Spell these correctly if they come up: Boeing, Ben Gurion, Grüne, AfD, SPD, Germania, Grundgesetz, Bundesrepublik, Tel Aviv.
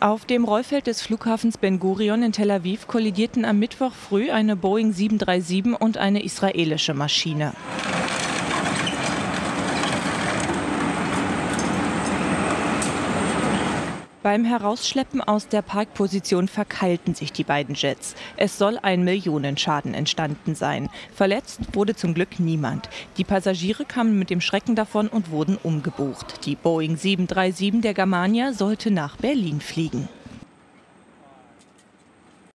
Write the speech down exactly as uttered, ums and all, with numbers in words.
Auf dem Rollfeld des Flughafens Ben Gurion in Tel Aviv kollidierten am Mittwoch früh eine Boeing sieben drei sieben und eine israelische Maschine. Beim Herausschleppen aus der Parkposition verkeilten sich die beiden Jets. Es soll ein Millionenschaden entstanden sein. Verletzt wurde zum Glück niemand. Die Passagiere kamen mit dem Schrecken davon und wurden umgebucht. Die Boeing sieben drei sieben der Germania sollte nach Berlin fliegen.